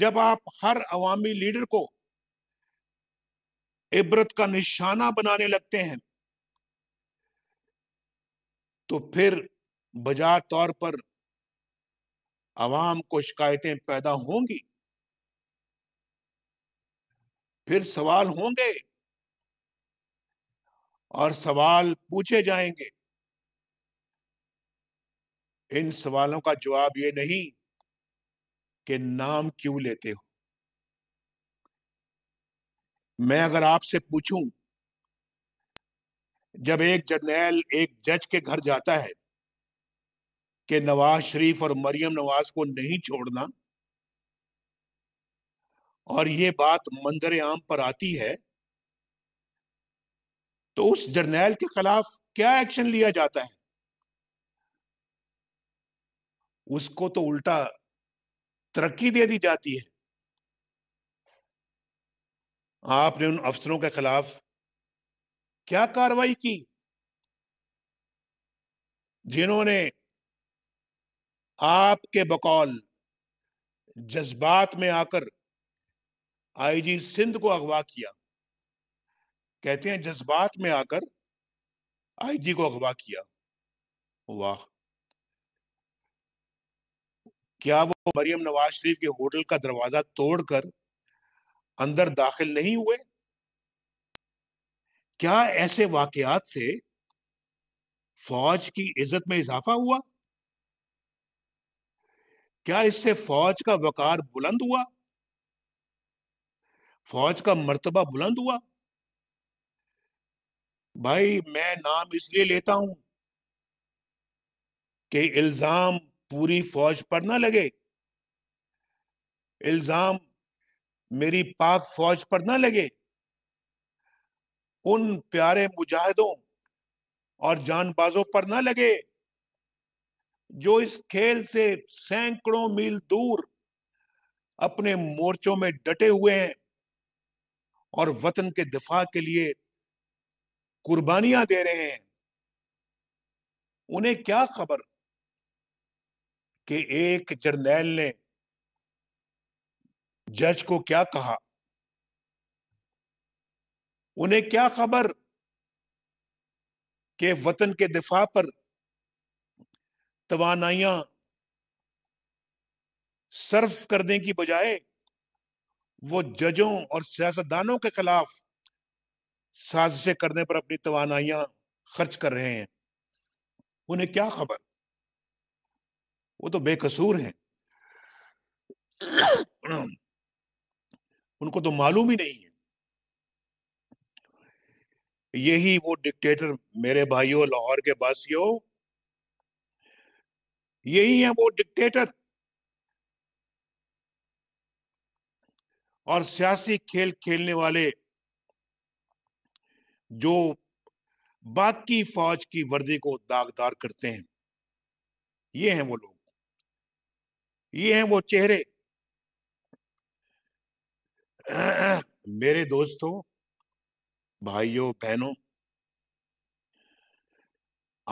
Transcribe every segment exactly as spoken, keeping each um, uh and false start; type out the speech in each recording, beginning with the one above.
जब आप हर अवामी लीडर को इबरत का निशाना बनाने लगते हैं तो फिर बजा तौर पर अवाम को शिकायतें पैदा होंगी, फिर सवाल होंगे और सवाल पूछे जाएंगे। इन सवालों का जवाब ये नहीं कि नाम क्यों लेते हो। मैं अगर आपसे पूछूं, जब एक जर्नैल एक जज के घर जाता है कि नवाज शरीफ और मरियम नवाज को नहीं छोड़ना, और ये बात मंजर आम पर आती है, तो उस जर्नैल के खिलाफ क्या एक्शन लिया जाता है? उसको तो उल्टा तरक्की दे दी जाती है। आपने उन अफसरों के खिलाफ क्या कार्रवाई की जिन्होंने आपके बकौल जज्बात में आकर आईजी सिंध को अगवा किया? कहते हैं जज्बात में आकर आईजी को अगवा किया। वाह! क्या वो मरियम नवाज शरीफ के होटल का दरवाजा तोड़कर अंदर दाखिल नहीं हुए? क्या ऐसे वाकयात से फौज की इज्जत में इजाफा हुआ? क्या इससे फौज का वकार बुलंद हुआ? फौज का मर्तबा बुलंद हुआ? भाई, मैं नाम इसलिए लेता हूं कि इल्जाम पूरी फौज पर ना लगे, इल्जाम मेरी पाक फौज पर ना लगे, उन प्यारे मुजाहिदों और जानबाजों पर ना लगे जो इस खेल से सैकड़ों मील दूर अपने मोर्चों में डटे हुए हैं और वतन के दिफा के लिए कुर्बानियां दे रहे हैं। उन्हें क्या खबर कि एक जर्नैल ने जज को क्या कहा? उन्हें क्या खबर कि वतन के दिफा पर तवानाइयां सर्फ करने की बजाय वो जजों और सियासतदानों के खिलाफ साजिशें करने पर अपनी तवानाइयां खर्च कर रहे हैं। उन्हें क्या खबर? वो तो बेकसूर हैं, उनको तो मालूम ही नहीं है। यही वो डिक्टेटर, मेरे भाइयों, लाहौर के बासियों, यही है वो डिक्टेटर और सियासी खेल खेलने वाले जो बाकी फौज की वर्दी को दागदार करते हैं। ये हैं वो लोग, ये हैं वो चेहरे। मेरे दोस्तों, भाइयों, बहनों,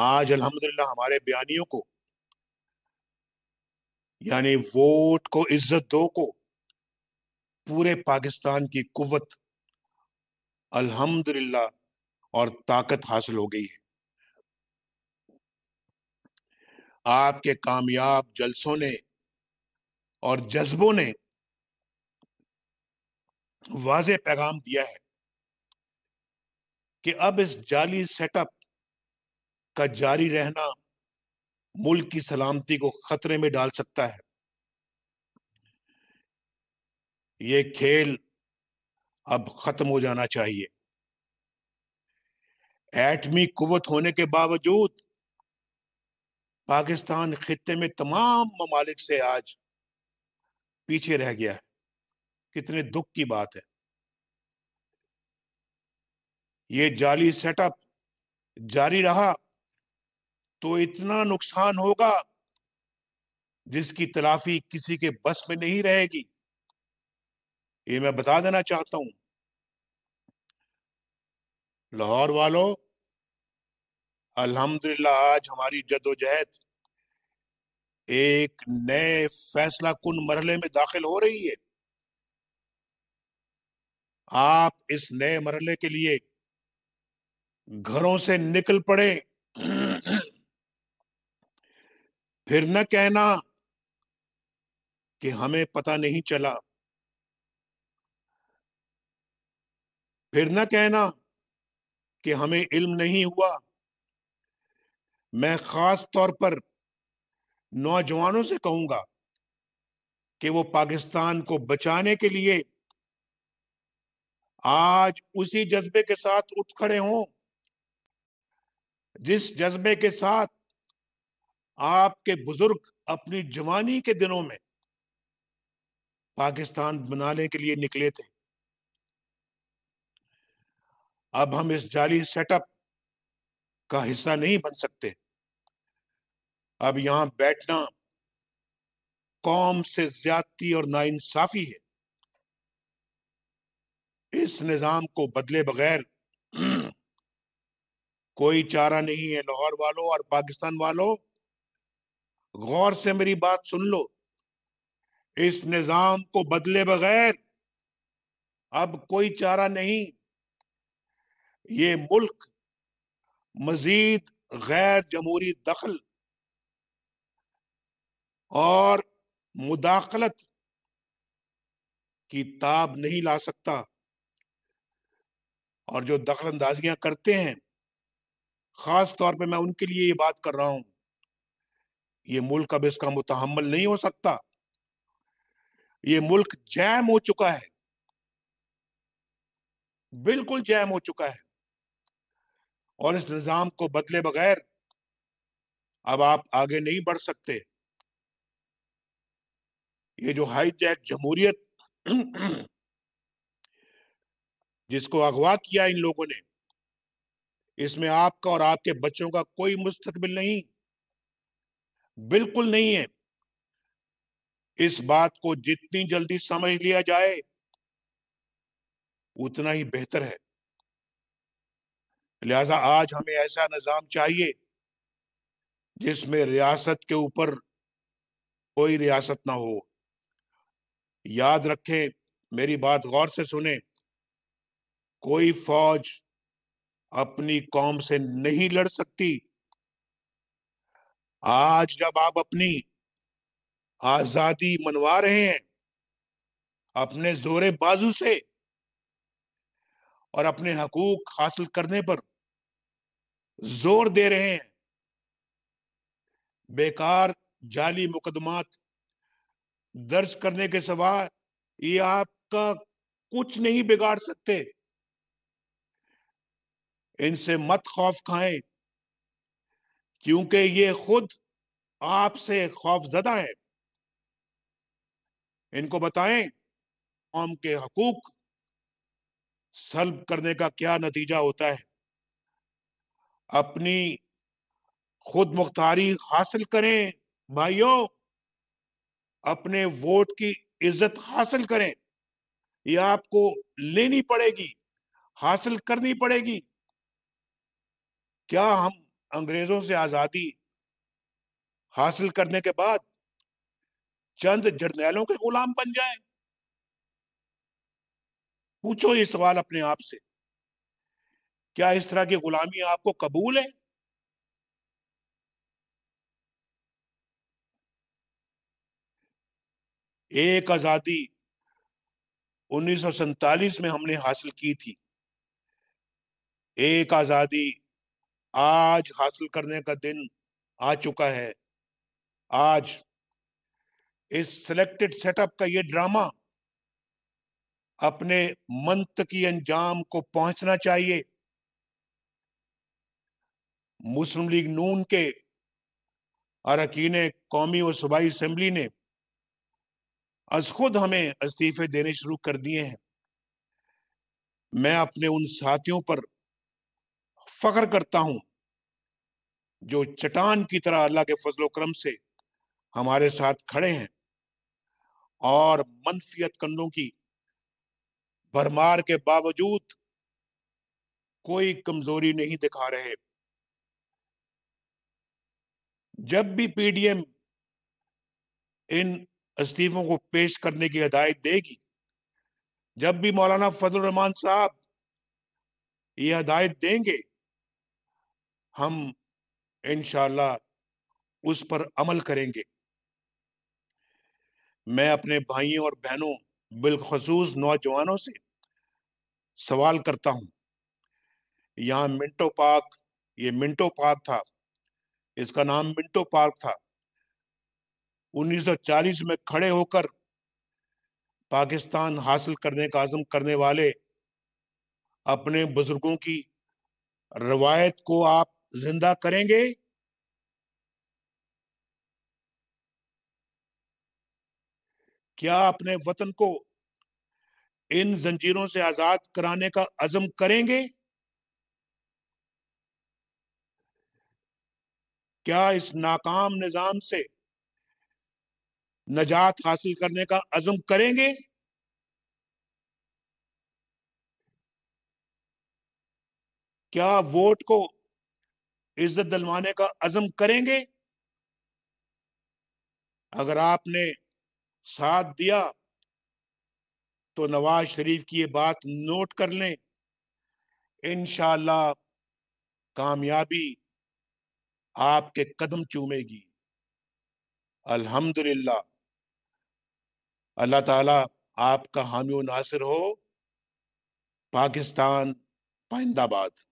आज अल्हम्दुलिल्लाह हमारे बयानियों को, यानी वोट को, इज्जत दो को, पूरे पाकिस्तान की कुव्वत अल्हम्दुलिल्लाह और ताकत हासिल हो गई है। आपके कामयाब जलसों ने और जज्बों ने वाज़े पैगाम दिया है कि अब इस जाली सेटअप का जारी रहना मुल्क की सलामती को खतरे में डाल सकता है। ये खेल अब खत्म हो जाना चाहिए। एटमी कुव्वत होने के बावजूद पाकिस्तान खित्ते में तमाम ममालिक से आज पीछे रह गया है। कितने दुख की बात है। ये जाली सेटअप जारी रहा तो इतना नुकसान होगा जिसकी तलाफी किसी के बस में नहीं रहेगी। ये मैं बता देना चाहता हूं। लाहौर वालों, अल्हम्दुलिल्लाह आज हमारी जदोजहद एक नए फैसला कुन मरहले में दाखिल हो रही है। आप इस नए मरहले के लिए घरों से निकल पड़े। फिर न कहना कि हमें पता नहीं चला, फिर न कहना कि हमें इल्म नहीं हुआ। मैं खास तौर पर नौजवानों से कहूंगा कि वो पाकिस्तान को बचाने के लिए आज उसी जज्बे के साथ उठ खड़े हों जिस जज्बे के साथ आपके बुजुर्ग अपनी जवानी के दिनों में पाकिस्तान बनाने के लिए निकले थे। अब हम इस जाली सेटअप का हिस्सा नहीं बन सकते। अब यहां बैठना कौम से ज्यादती और नाइंसाफी है। इस निजाम को बदले बगैर कोई चारा नहीं है। लाहौर वालों और पाकिस्तान वालों, गौर से मेरी बात सुन लो। इस निजाम को बदले बगैर अब कोई चारा नहीं। ये मुल्क मजीद गैर जमहूरी दखल और मुदाखलत की ताब नहीं ला सकता। और जो दखल अंदाजियां करते हैं, खास तौर पे मैं उनके लिए ये बात कर रहा हूं, ये मुल्क अब इसका मुतहम्मल नहीं हो सकता। ये मुल्क जैम हो चुका है, बिल्कुल जैम हो चुका है। और इस निजाम को बदले बगैर अब आप आगे नहीं बढ़ सकते। ये जो हाईजैक जमहूरियत जिसको अगवा किया इन लोगों ने, इसमें आपका और आपके बच्चों का कोई मुस्तकबिल नहीं, बिल्कुल नहीं है। इस बात को जितनी जल्दी समझ लिया जाए उतना ही बेहतर है। लिहाजा आज हमें ऐसा निजाम चाहिए जिसमें रियासत के ऊपर कोई रियासत ना हो। याद रखें, मेरी बात गौर से सुने, कोई फौज अपनी कौम से नहीं लड़ सकती। आज जब आप अपनी आजादी मनवा रहे हैं अपने जोरे बाजू से और अपने हकूक हासिल करने पर जोर दे रहे हैं, बेकार जाली मुकदमात दर्ज करने के सिवा ये आपका कुछ नहीं बिगाड़ सकते। इनसे मत खौफ खाएं, क्योंकि ये खुद आपसे खौफजदा है। इनको बताएं कौम के हकूक सल्ब करने का क्या नतीजा होता है। अपनी खुद मुख्तारी हासिल करें भाइयों, अपने वोट की इज्जत हासिल करें। ये आपको लेनी पड़ेगी, हासिल करनी पड़ेगी। क्या हम अंग्रेजों से आजादी हासिल करने के बाद चंद जर्नैलों के गुलाम बन जाए? पूछो ये सवाल अपने आप से। क्या इस तरह की गुलामी आपको कबूल है? एक आजादी उन्नीस सौ सैतालीस में हमने हासिल की थी। एक आजादी आज हासिल करने का दिन आ चुका है। आज इस सिलेक्टेड सेटअप का ये ड्रामा अपने मंतकी अंजाम को पहुंचना चाहिए। मुस्लिम लीग नून के अरकीने कौमी और सूबाई असम्बली ने अज खुद हमें इस्तीफे देने शुरू कर दिए हैं। मैं अपने उन साथियों पर फख्र करता हूं जो चट्टान की तरह अल्लाह के फजलो करम से हमारे साथ खड़े हैं और मनफियत कंधों की भरमार के बावजूद कोई कमजोरी नहीं दिखा रहे। जब भी पीडीएम इन इस्तीफों को पेश करने की हिदायत देगी, जब भी मौलाना फजल रहमान साहब ये हदायत देंगे हम इंशाल्लाह उस पर अमल करेंगे। मैं अपने भाइयों और बहनों बिलखसूस नौजवानों से सवाल करता हूँ, यहाँ मिंटो पार्क, ये मिंटो पार्क था, इसका नाम मिंटो पार्क था, उन्नीस सौ चालीस में खड़े होकर पाकिस्तान हासिल करने का आज़म करने वाले अपने बुजुर्गों की रवायत को आप जिंदा करेंगे? क्या अपने वतन को इन जंजीरों से आजाद कराने का अज़म करेंगे? क्या इस नाकाम निजाम से नजात हासिल करने का अज़म करेंगे? क्या वोट को इज्जत दिलवाने का अज़म करेंगे? अगर आपने साथ दिया तो नवाज शरीफ की ये बात नोट कर लें, इंशाल्लाह कामयाबी आपके कदम चूमेगी। अल्हम्दुलिल्लाह, अल्लाह ताला आपका हामी नासिर हो। पाकिस्तान पाइंदाबाद।